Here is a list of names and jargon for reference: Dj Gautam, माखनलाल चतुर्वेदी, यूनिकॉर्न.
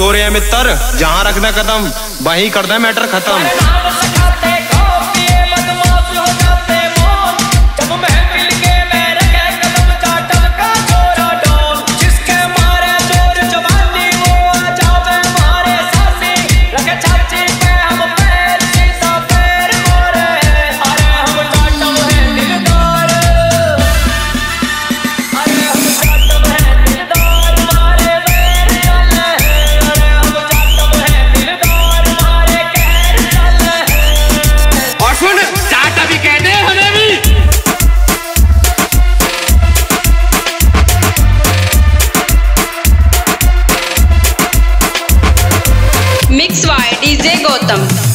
हो रहे हैं मित्र, जहाँ रखना कदम वहीं करना मैटर खत्म। Mix by DJ Gautam.